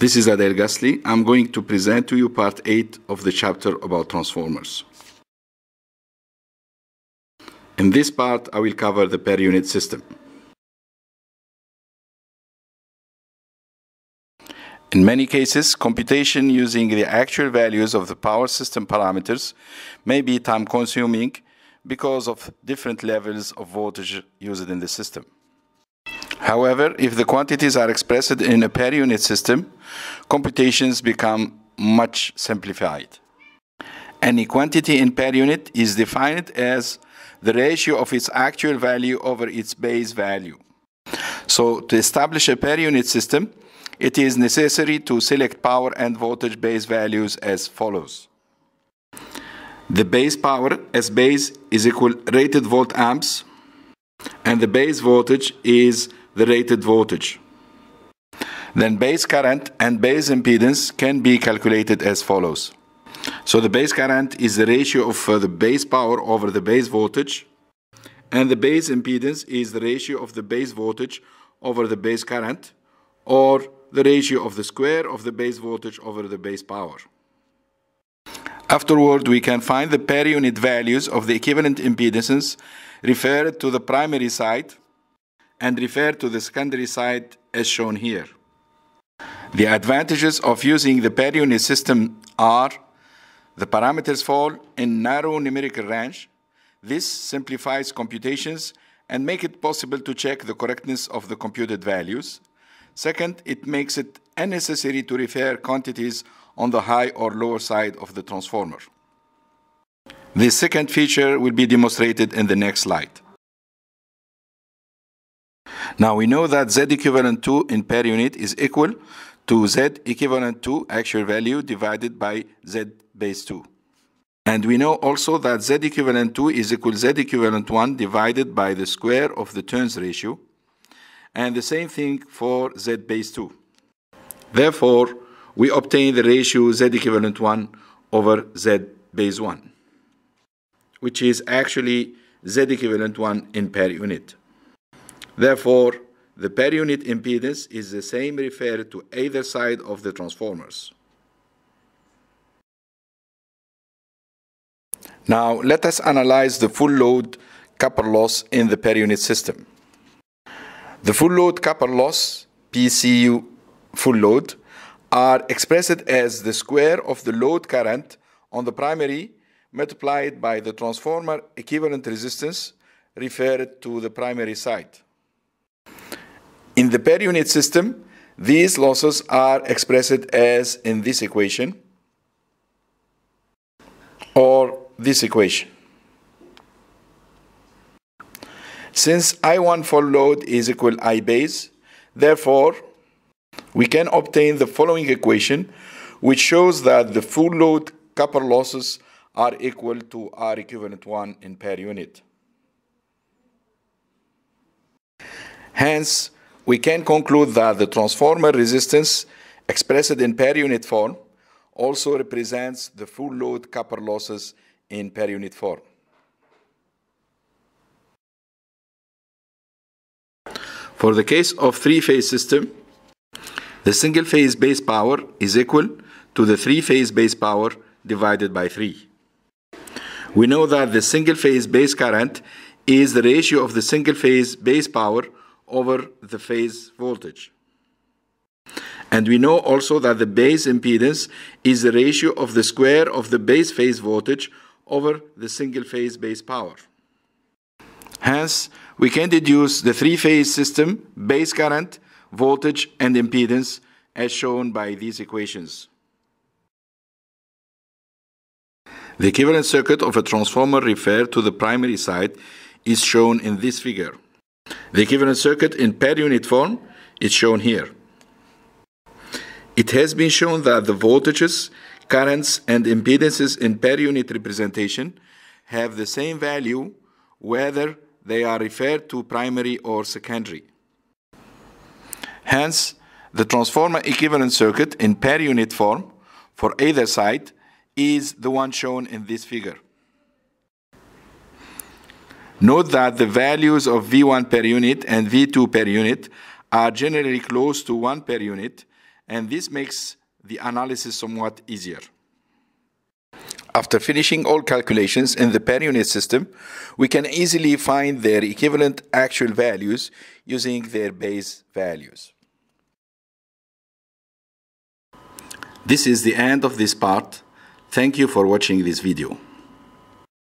This is Adel Gastli. I'm going to present to you part 8 of the chapter about transformers. In this part, I will cover the per-unit system. In many cases, computation using the actual values of the power system parameters may be time-consuming because of different levels of voltage used in the system. However, if the quantities are expressed in a per-unit system, computations become much simplified. Any quantity in per-unit is defined as the ratio of its actual value over its base value. So, to establish a per-unit system, it is necessary to select power and voltage base values as follows. The base power, as base, is equal rated volt amps, and the base voltage is the rated voltage. Then base current and base impedance can be calculated as follows. So the base current is the ratio of the base power over the base voltage, and the base impedance is the ratio of the base voltage over the base current, or the ratio of the square of the base voltage over the base power. Afterward, we can find the per-unit values of the equivalent impedances referred to the primary side and referred to the secondary side as shown here. The advantages of using the per-unit system are: the parameters fall in narrow numerical range. This simplifies computations and makes it possible to check the correctness of the computed values. Second, it makes it unnecessary to refer quantities on the high or lower side of the transformer. The second feature will be demonstrated in the next slide. Now we know that Z equivalent to in per unit is equal to Z equivalent to actual value divided by Z base 2. And we know also that Z equivalent 2 is equal to Z equivalent 1 divided by the square of the turns ratio. And the same thing for Z base 2. Therefore, we obtain the ratio Z equivalent 1 over Z base 1, which is actually Z equivalent 1 in per unit. Therefore, the per unit impedance is the same referred to either side of the transformers. Now, let us analyze the full load copper loss in the per unit system. The full load copper loss, PCU full load, are expressed as the square of the load current on the primary multiplied by the transformer equivalent resistance referred to the primary side. In the per unit system, these losses are expressed as in this equation or this equation. Since I1 full load is equal to I base, therefore, we can obtain the following equation, which shows that the full load copper losses are equal to R equivalent 1 in per unit. Hence, we can conclude that the transformer resistance expressed in per unit form also represents the full load copper losses in per unit form. For the case of three-phase system, the single-phase base power is equal to the three-phase base power divided by 3. We know that the single-phase base current is the ratio of the single-phase base power over the phase voltage. And we know also that the base impedance is the ratio of the square of the base phase voltage over the single-phase base power. Hence, we can deduce the three-phase system, base current, voltage, and impedance as shown by these equations. The equivalent circuit of a transformer referred to the primary side is shown in this figure. The equivalent circuit in per-unit form is shown here. It has been shown that the voltages, currents, and impedances in per-unit representation have the same value whether they are referred to primary or secondary. Hence, the transformer equivalent circuit in per-unit form for either side is the one shown in this figure. Note that the values of V1 per unit and V2 per unit are generally close to 1 per unit and this makes the analysis somewhat easier. After finishing all calculations in the per-unit system, we can easily find their equivalent actual values using their base values. This is the end of this part. Thank you for watching this video.